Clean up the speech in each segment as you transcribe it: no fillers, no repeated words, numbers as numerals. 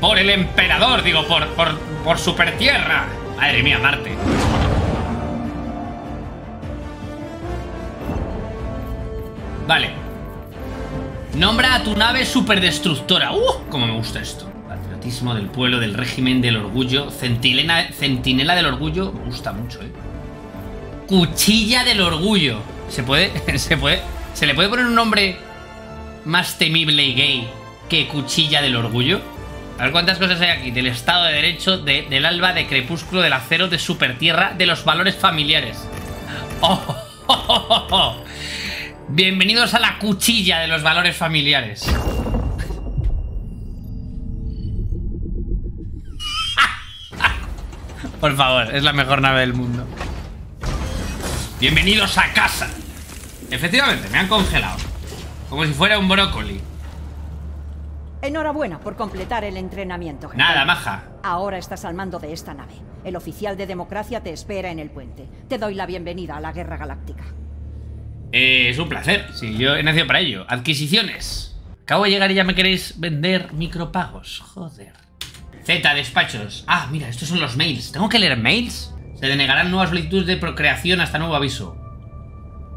Por el emperador, digo, por Super Tierra. Madre mía, Marte. Vale. Nombra a tu nave superdestructora. Cómo me gusta esto. Patriotismo del pueblo, del régimen, del orgullo. Centinela del orgullo. Me gusta mucho, Cuchilla del orgullo. Se le puede poner un nombre más temible y gay que Cuchilla del orgullo. A ver cuántas cosas hay aquí. Del Estado de Derecho, del alba, de crepúsculo, del acero, de Super Tierra, de los valores familiares. Bienvenidos a la Cuchilla de los Valores Familiares. Por favor, es la mejor nave del mundo. Bienvenidos a casa. Efectivamente, me han congelado. Como si fuera un brócoli. Enhorabuena por completar el entrenamiento, general. Nada, maja. Ahora estás al mando de esta nave. El oficial de democracia te espera en el puente. Te doy la bienvenida a la Guerra Galáctica. Es un placer, sí, yo he nacido para ello. Adquisiciones. Acabo de llegar y ya me queréis vender micropagos. Joder. Z, despachos. Ah, mira, estos son los mails. ¿Tengo que leer mails? Se denegarán nuevas solicitudes de procreación hasta nuevo aviso.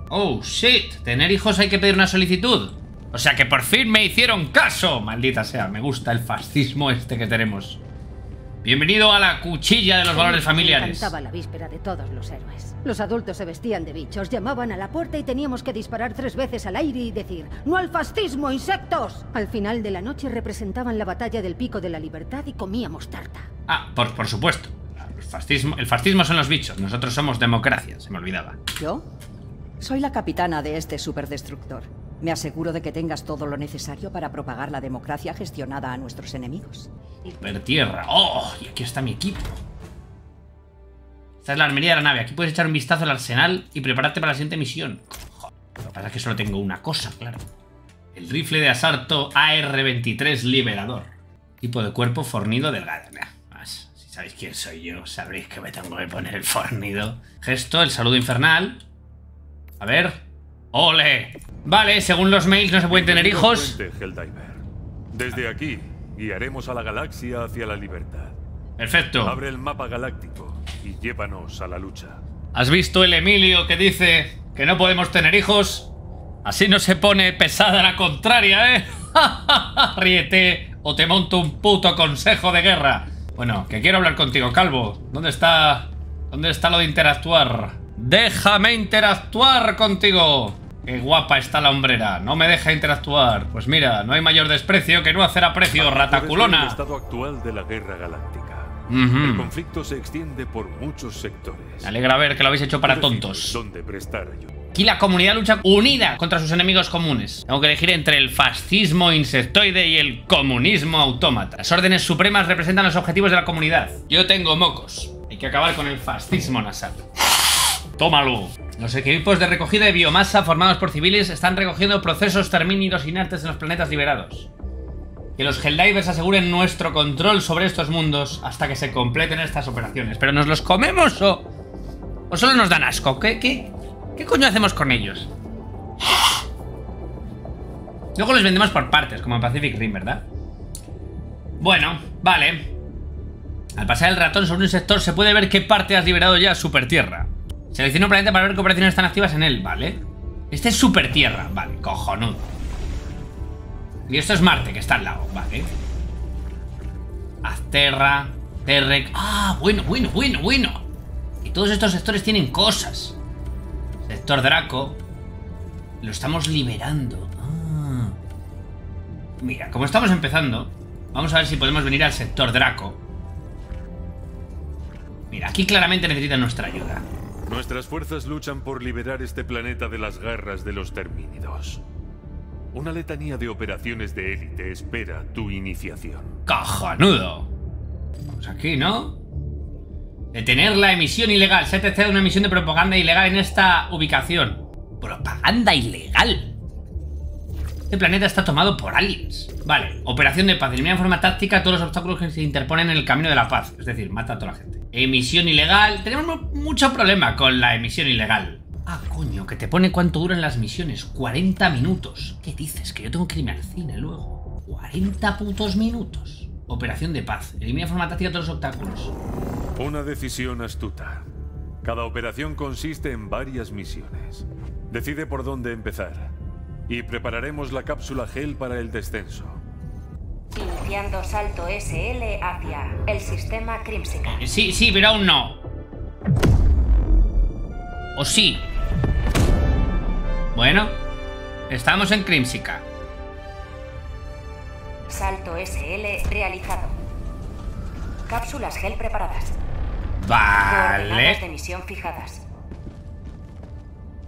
Oh, shit. Tener hijos hay que pedir una solicitud. O sea que por fin me hicieron caso. Maldita sea, me gusta el fascismo este que tenemos. Bienvenido a la Cuchilla de los Valores Familiares. Me encantaba la víspera de todos los héroes. Los adultos se vestían de bichos, llamaban a la puerta y teníamos que disparar 3 veces al aire y decir ¡no al fascismo, insectos! Al final de la noche representaban la batalla del Pico de la Libertad y comíamos tarta. Ah, por supuesto. El fascismo son los bichos, nosotros somos democracia, se me olvidaba. ¿Yo? Soy la capitana de este superdestructor. Me aseguro de que tengas todo lo necesario para propagar la democracia gestionada a nuestros enemigos. Super Tierra. ¡Oh! Y aquí está mi equipo. Esta es la armería de la nave. Aquí puedes echar un vistazo al arsenal y prepararte para la siguiente misión. Joder, lo que pasa es que solo tengo una cosa, claro. El rifle de asalto AR-23 Liberador. Tipo de cuerpo fornido delgado. Si sabéis quién soy yo, sabréis que me tengo que poner el fornido. Gesto, el saludo infernal. A ver... ¡Ole! Vale, según los mails no se pueden tener hijos. Desde aquí guiaremos a la galaxia hacia la libertad. Perfecto. Abre el mapa galáctico y llévanos a la lucha. ¿Has visto el Emilio que dice que no podemos tener hijos? Así no se pone pesada la contraria, ¿eh? Ríete o te monto un puto consejo de guerra. Bueno, que quiero hablar contigo, calvo. ¿Dónde está lo de interactuar? ¡Déjame interactuar contigo! ¡Qué guapa está la hombrera! ¡No me deja interactuar! Pues mira, no hay mayor desprecio que no hacer aprecio, rataculona. El estado actual de la Guerra Galáctica. El conflicto se extiende por muchos sectores. Me alegra ver que lo habéis hecho para tontos. ¿Dónde prestar ayuda? Aquí la comunidad lucha unida contra sus enemigos comunes. Tengo que elegir entre el fascismo insectoide y el comunismo autómata. Las órdenes supremas representan los objetivos de la comunidad. Yo tengo mocos. Hay que acabar con el fascismo nasal. ¡Tómalo! Los equipos de recogida de biomasa formados por civiles están recogiendo procesos termínidos inertes en los planetas liberados. Que los Helldivers aseguren nuestro control sobre estos mundos hasta que se completen estas operaciones. ¿Pero nos los comemos o solo nos dan asco? ¿Qué coño hacemos con ellos? Luego los vendemos por partes, como en Pacific Rim, ¿verdad? Bueno, vale. Al pasar el ratón sobre un sector se puede ver qué parte has liberado ya, Super Tierra. Selecciona un planeta para ver qué operaciones están activas en él, ¿vale? Este es Super Tierra, vale, cojonudo. Y esto es Marte, que está al lado, ¿vale? Azterra, Terrec... ¡Ah, bueno! Y todos estos sectores tienen cosas. Sector Draco. Lo estamos liberando. Mira, como estamos empezando, vamos a ver si podemos venir al sector Draco. Mira, aquí claramente necesitan nuestra ayuda. Nuestras fuerzas luchan por liberar este planeta de las garras de los Terminidos. Una letanía de operaciones de élite espera tu iniciación. ¡Cojonudo! Vamos aquí, ¿no? Detener la emisión ilegal. Se ha testeado una emisión de propaganda ilegal en esta ubicación. ¡Propaganda ilegal! Este planeta está tomado por aliens. Vale, operación de paz. Elimina de forma táctica todos los obstáculos que se interponen en el camino de la paz. Es decir, mata a toda la gente. Emisión ilegal. Tenemos mucho problema con la emisión ilegal. Ah, coño, que te pone cuánto duran las misiones. 40 minutos. ¿Qué dices? Que yo tengo que irme al cine luego. 40 putos minutos. Operación de paz. Elimina de forma táctica todos los obstáculos. Una decisión astuta. Cada operación consiste en varias misiones. Decide por dónde empezar. Y prepararemos la cápsula gel para el descenso. Iniciando salto SL hacia el sistema Crimsica. Sí, sí, pero aún no. ¿O sí? Bueno, estamos en Crimsica. Salto SL realizado. Cápsulas gel preparadas. Vale. Coordenadas de misión fijadas.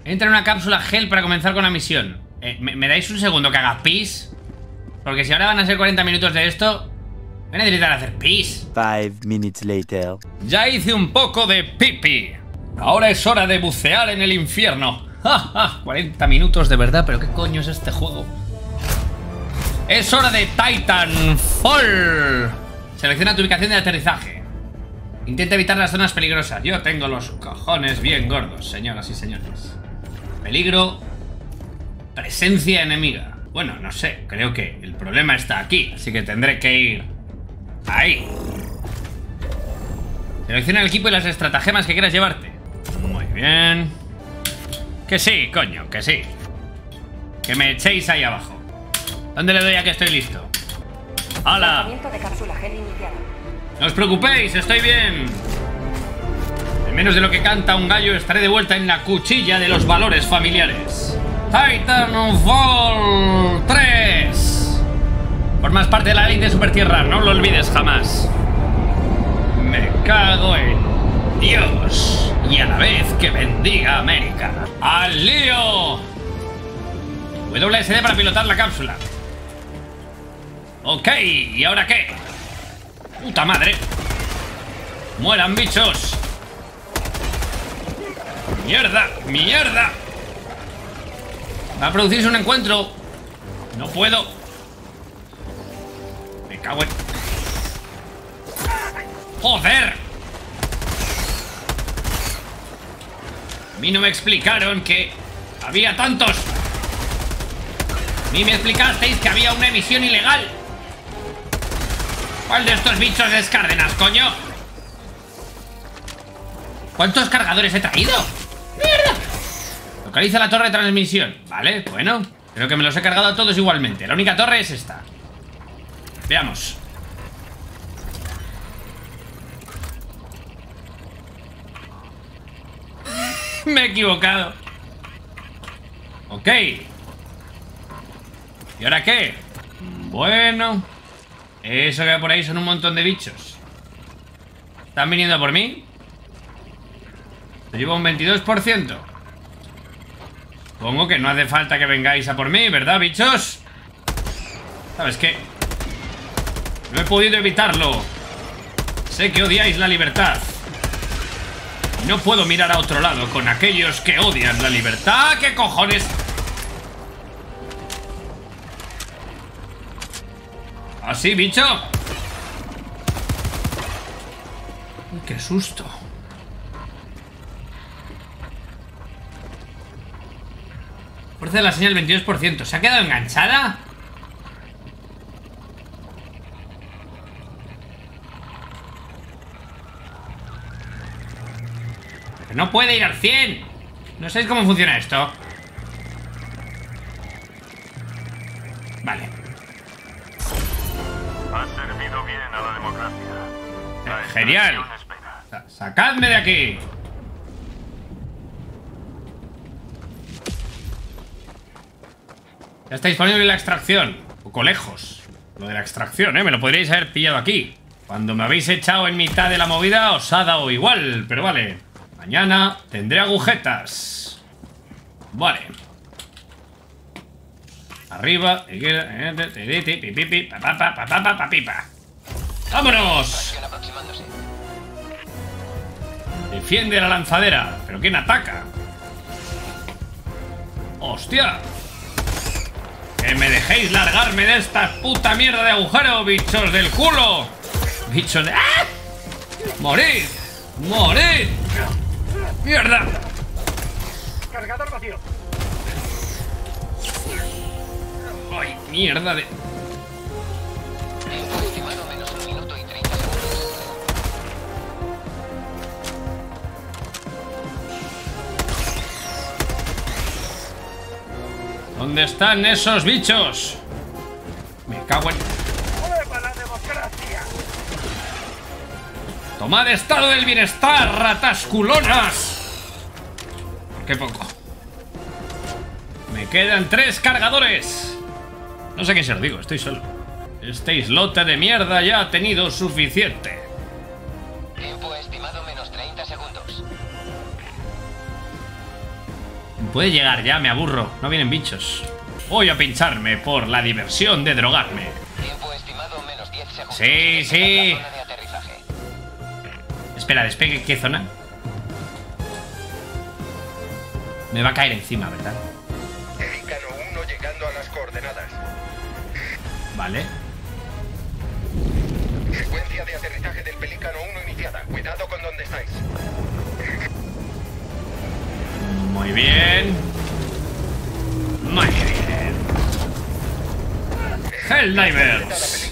Entra en una cápsula gel para comenzar con la misión. ¿Me dais un segundo que haga pis? Porque si ahora van a ser 40 minutos de esto, voy a necesitar hacer pis. 5 minutes later. Ya hice un poco de pipi. Ahora es hora de bucear en el infierno. 40 minutos de verdad, pero ¿qué coño es este juego? Es hora de Titanfall. Selecciona tu ubicación de aterrizaje. Intenta evitar las zonas peligrosas. Yo tengo los cojones bien gordos, señoras y señores. Peligro. Presencia enemiga. Bueno, no sé, creo que el problema está aquí. Así que tendré que ir ahí. Selecciona el equipo y las estratagemas que quieras llevarte. Muy bien. Que sí, coño, que sí. Que me echéis ahí abajo. ¿Dónde le doy a que estoy listo? ¡Hala! ¡No os preocupéis, estoy bien! En menos de lo que canta un gallo, estaré de vuelta en la cuchilla de los valores familiares. Titanfall 3. Formas parte de la élite de Super Tierra, no lo olvides jamás. Me cago en Dios. Y a la vez que bendiga América. ¡Al lío! WSD para pilotar la cápsula. Ok, ¿y ahora qué? ¡Puta madre! ¡Mueran, bichos! ¡Mierda! ¡Mierda! Va a producirse un encuentro. No puedo. Me cago en... ¡Joder! A mí no me explicaron que había tantos. A mí me explicasteis que había una emisión ilegal. ¿Cuál de estos bichos es Cárdenas, coño? ¿Cuántos cargadores he traído? ¡Mierda! Localiza la torre de transmisión. Vale, bueno. Creo que me los he cargado a todos igualmente. La única torre es esta. Veamos. Me he equivocado. Ok. ¿Y ahora qué? Bueno. Eso que hay por ahí son un montón de bichos. ¿Están viniendo a por mí? Te llevo un 22%. Supongo que no hace falta que vengáis a por mí, ¿verdad, bichos? ¿Sabes qué? No he podido evitarlo. Sé que odiáis la libertad. No puedo mirar a otro lado con aquellos que odian la libertad. ¿Qué cojones? ¿Así, bicho? Uy, qué susto. Fuerza de la señal 22%. ¿Se ha quedado enganchada? Pero no puede ir al 100. No sabéis cómo funciona esto. Vale. Ha servido bien a la democracia. Genial. Sacadme de aquí. Ya estáis poniendo la extracción. Un poco lejos. Lo de la extracción, ¿eh? Me lo podríais haber pillado aquí. Cuando me habéis echado en mitad de la movida, os ha dado igual, pero vale. Mañana tendré agujetas. Vale. Arriba. ¡Vámonos! Defiende la lanzadera. ¿Pero quién ataca? ¡Hostia! ¡Que me dejéis largarme de esta puta mierda de agujero, bichos del culo! ¡Bichos de... ¡Ah! ¡Morid! ¡Morid! ¡Mierda! Cargador vacío. ¡Ay, mierda de! ¿Dónde están esos bichos? Me cago en... ¡Prueba la democracia! ¡Tomad estado del bienestar, ratas culonas! ¡Qué poco! Me quedan 3 cargadores. No sé qué se os digo, estoy solo. Este islote de mierda ya ha tenido suficiente. Tiempo estimado menos 30 segundos. Puede llegar ya, me aburro. No vienen bichos. Voy a pincharme por la diversión de drogarme. Tiempo estimado menos 10 segundos. Sí, sí. Espera, despegue, ¿qué zona? Me va a caer encima, ¿verdad? Pelícano 1 llegando a las coordenadas. Vale. Secuencia de aterrizaje del Pelícano 1 iniciada. Cuidado con donde estáis. Muy bien. Muy bien. Helldivers.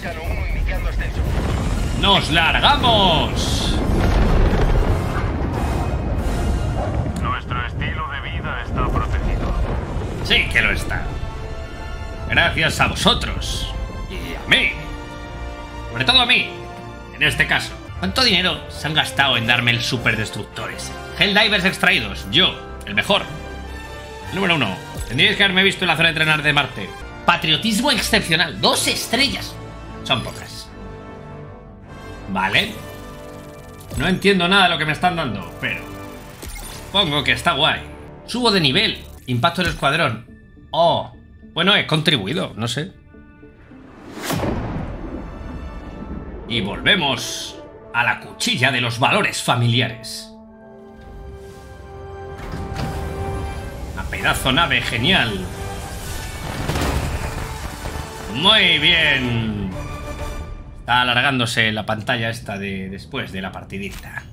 ¡Nos largamos! Nuestro estilo de vida está protegido. Sí que lo está. Gracias a vosotros. Y a mí. Sobre todo a mí. En este caso. ¿Cuánto dinero se han gastado en darme el superdestructor ese? Helldivers extraídos. Yo, el mejor. El número 1. Tendríais que haberme visto en la zona de entrenar de Marte. Patriotismo excepcional. 2 estrellas. Son pocas. Vale. No entiendo nada de lo que me están dando, pero... supongo que está guay. Subo de nivel. Impacto del escuadrón. Oh... bueno, he contribuido, no sé. Y volvemos a la cuchilla de los valores familiares. Una pedazo nave genial. Muy bien. Está alargándose la pantalla esta de después de la partidita.